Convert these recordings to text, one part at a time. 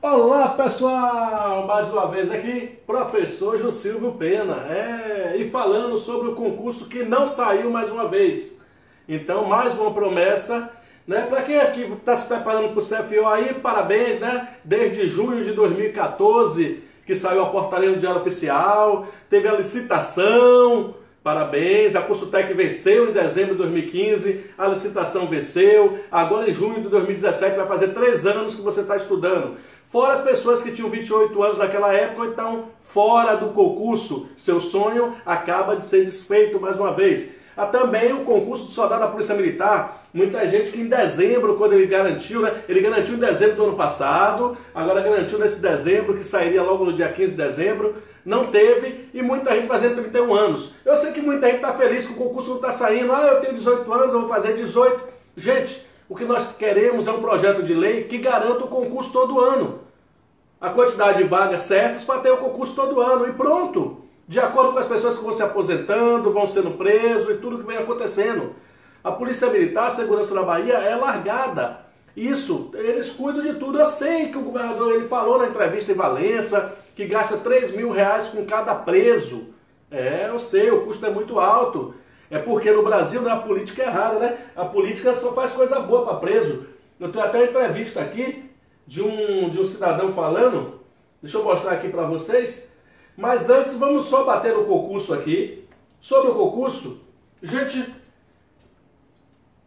Olá pessoal, mais uma vez aqui, professor Jussilvio Pena, e falando sobre o concurso que não saiu mais uma vez. Então, mais uma promessa, né? Para quem aqui está se preparando para o CFO aí, parabéns, né? Desde junho de 2014, que saiu a portaria no Diário Oficial, teve a licitação, parabéns, a Cursutec venceu em dezembro de 2015, a licitação venceu, agora em junho de 2017 vai fazer 3 anos que você está estudando. Fora as pessoas que tinham 28 anos naquela época, então fora do concurso, seu sonho acaba de ser desfeito mais uma vez. Há também o concurso de soldado da Polícia Militar, muita gente que em dezembro, quando ele garantiu, né? Ele garantiu em dezembro do ano passado, agora garantiu nesse dezembro, que sairia logo no dia 15 de dezembro, não teve, e muita gente fazendo 31 anos. Eu sei que muita gente está feliz que o concurso não está saindo, ah, eu tenho 18 anos, eu vou fazer 18. Gente, o que nós queremos é um projeto de lei que garanta o concurso todo ano. A quantidade de vagas certas para ter o concurso todo ano. E pronto! De acordo com as pessoas que vão se aposentando, vão sendo presos e tudo que vem acontecendo. A Polícia Militar, a Segurança da Bahia é largada. Isso, eles cuidam de tudo. Eu sei que o governador ele falou na entrevista em Valença que gasta R$3 mil com cada preso. É, eu sei, o custo é muito alto. É porque no Brasil, né, a política é errada, né? A política só faz coisa boa para preso. Eu tenho até uma entrevista aqui de um cidadão falando. Deixa eu mostrar aqui para vocês. Mas antes, vamos só bater no concurso aqui. Sobre o concurso, gente,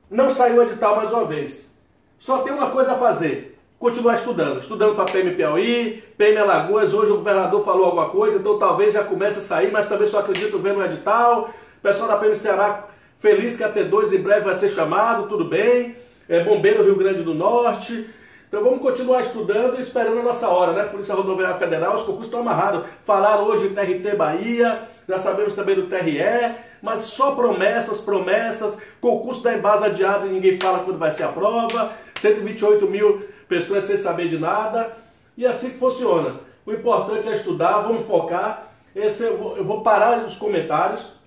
não saiu o edital mais uma vez. Só tem uma coisa a fazer. Continuar estudando. Estudando para PMPOI, PM Alagoas. Hoje o governador falou alguma coisa, então talvez já comece a sair, mas também só acredito vendo o edital. Pessoal da PM Ceará, feliz que a T2 em breve vai ser chamado, tudo bem. É Bombeiro Rio Grande do Norte. Então vamos continuar estudando e esperando a nossa hora, né? Polícia Rodoviária Federal, os concursos estão amarrados. Falaram hoje em TRT Bahia, já sabemos também do TRE, mas só promessas, promessas. Concurso da Embasa adiado e ninguém fala quando vai ser a prova. 128 mil pessoas sem saber de nada. E é assim que funciona. O importante é estudar, vamos focar. Eu vou parar os comentários.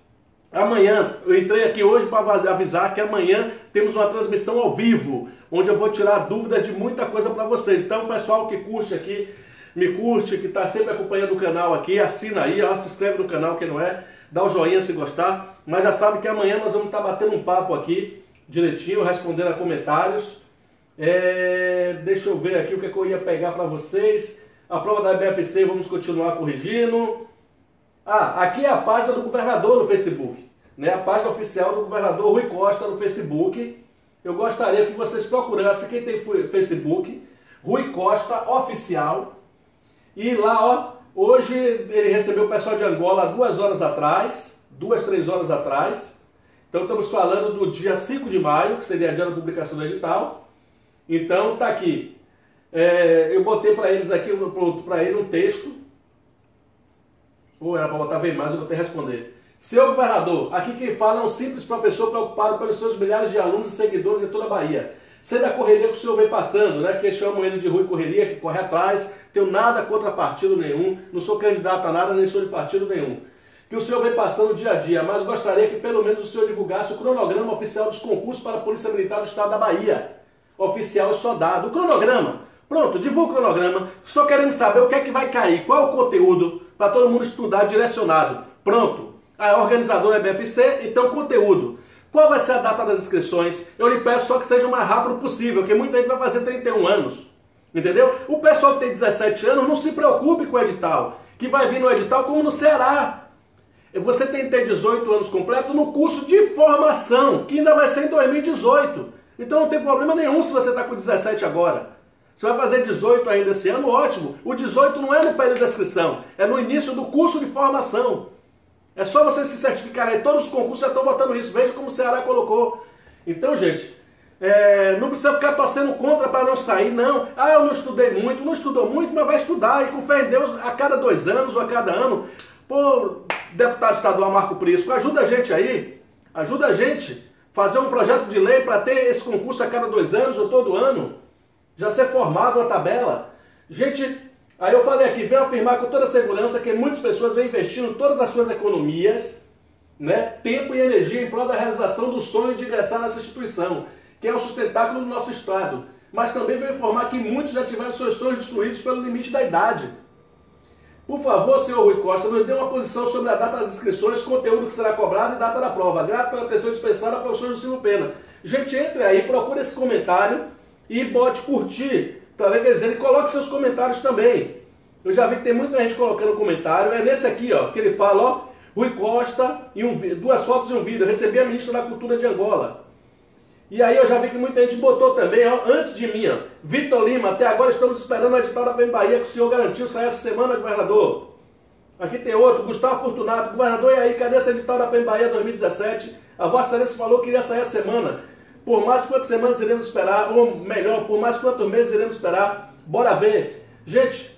Amanhã, eu entrei aqui hoje para avisar que amanhã temos uma transmissão ao vivo, onde eu vou tirar dúvidas de muita coisa para vocês. Então, pessoal que curte aqui, me curte, que está sempre acompanhando o canal aqui, assina aí, ó, se inscreve no canal, quem não é, dá o joinha se gostar. Mas já sabe que amanhã nós vamos estar batendo um papo aqui, direitinho, respondendo a comentários. Deixa eu ver aqui o que, eu ia pegar para vocês. A prova da BFC, vamos continuar corrigindo. Ah, aqui é a página do governador no Facebook. Né, a página oficial do governador Rui Costa no Facebook. Eu gostaria que vocês procurassem, quem tem Facebook, Rui Costa Oficial. E lá, ó, hoje ele recebeu o pessoal de Angola 2 horas atrás. Então estamos falando do dia 5 de maio, que seria a dia da publicação do edital. Então tá aqui. Eu botei para eles aqui, para ele um texto. Ou era para botar bem mais, eu vou ter que responder. Seu governador, aqui quem fala é um simples professor preocupado pelos seus milhares de alunos e seguidores em toda a Bahia. Sei da correria que o senhor vem passando, né? Que chamam ele de Rui Correria, que corre atrás. Tenho nada contra partido nenhum, não sou candidato a nada, nem sou de partido nenhum. Que o senhor vem passando dia a dia, mas gostaria que pelo menos o senhor divulgasse o cronograma oficial dos concursos para a Polícia Militar do Estado da Bahia. Oficial e só dado. O cronograma. Pronto, divulga o cronograma. Só queremos saber o que é que vai cair, qual é o conteúdo, para todo mundo estudar direcionado. Pronto. A organizadora é BFC, então conteúdo. Qual vai ser a data das inscrições? Eu lhe peço só que seja o mais rápido possível, porque muita gente vai fazer 31 anos. Entendeu? O pessoal que tem 17 anos não se preocupe com o edital, que vai vir no edital como no Ceará. Você tem que ter 18 anos completo no curso de formação, que ainda vai ser em 2018. Então não tem problema nenhum se você está com 17 agora. Você vai fazer 18 ainda esse ano, ótimo. O 18 não é no período da inscrição, é no início do curso de formação. É só você se certificar aí. Todos os concursos já estão botando isso. Veja como o Ceará colocou. Então, gente, não precisa ficar torcendo contra para não sair, não. Ah, eu não estudei muito. Não estudou muito, mas vai estudar. E com fé em Deus, a cada 2 anos ou a cada ano. Pô, deputado estadual Marco Prisco, ajuda a gente aí. Ajuda a gente a fazer um projeto de lei para ter esse concurso a cada 2 anos ou todo ano. Já ser formado uma tabela. Gente... Aí eu falei aqui, venho afirmar com toda segurança que muitas pessoas vêm investindo todas as suas economias, né, tempo e energia em prol da realização do sonho de ingressar nessa instituição, que é o sustentáculo do nosso Estado. mas também veio informar que muitos já tiveram seus sonhos destruídos pelo limite da idade. Por favor, senhor Rui Costa, nos dê uma posição sobre a data das inscrições, conteúdo que será cobrado e data da prova. Grato pela atenção dispensada ao professor Jussilvio Pena. Gente, entre aí, procura esse comentário e bote curtir para ver dizer, e coloque seus comentários também. Eu já vi que tem muita gente colocando comentário. É nesse aqui, ó, que ele fala, ó, Rui Costa e duas fotos e um vídeo. Eu recebi a ministra da Cultura de Angola. E aí eu já vi que muita gente botou também, ó, antes de mim, ó, Vitor Lima, até agora estamos esperando a edital da PM Bahia que o senhor garantiu sair essa semana, governador. Aqui tem outro, Gustavo Fortunato, governador, e aí, cadê essa edital da PM Bahia 2017? A vossa excelência falou que iria sair essa semana. Por mais quantas semanas iremos esperar, ou melhor, por mais quantos meses iremos esperar? Bora ver. Gente,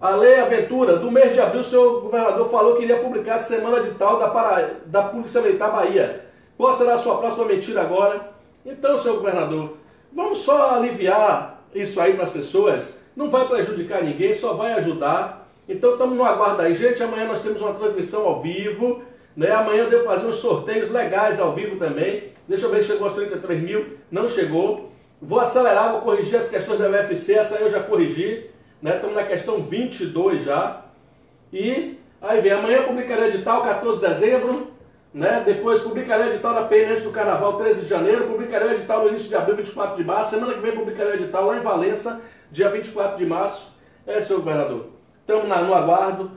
a Lei Aventura, do mês de abril, o senhor governador falou que iria publicar essa semana edital da Polícia Militar Bahia. Qual será a sua próxima mentira agora? Então, senhor governador, vamos só aliviar isso aí para as pessoas. Não vai prejudicar ninguém, só vai ajudar. Então, estamos no aguardo aí. Gente, amanhã nós temos uma transmissão ao vivo. Né? Amanhã eu devo fazer uns sorteios legais ao vivo também. Deixa eu ver se chegou aos 33 mil. Não chegou. Vou acelerar, vou corrigir as questões da UFC. Essa aí eu já corrigi. Né? Estamos na questão 22 já. E aí vem, amanhã eu publicarei o edital, 14 de dezembro. Né? Depois publicarei o edital da PN antes do Carnaval, 13 de janeiro, publicarei o edital no início de abril, 24 de março, semana que vem publicarei o edital lá em Valença, dia 24 de março. É, senhor governador, estamos no aguardo,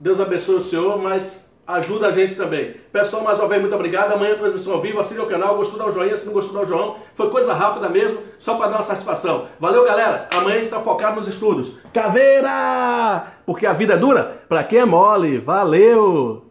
Deus abençoe o senhor, mas ajuda a gente também. Pessoal, mais uma vez, muito obrigado, amanhã transmissão ao vivo, assine o canal, gostou dá um joinha, se não gostou dá um joão, foi coisa rápida mesmo, só para dar uma satisfação. Valeu, galera, amanhã a gente está focado nos estudos. Caveira! Porque a vida é dura para quem é mole, valeu!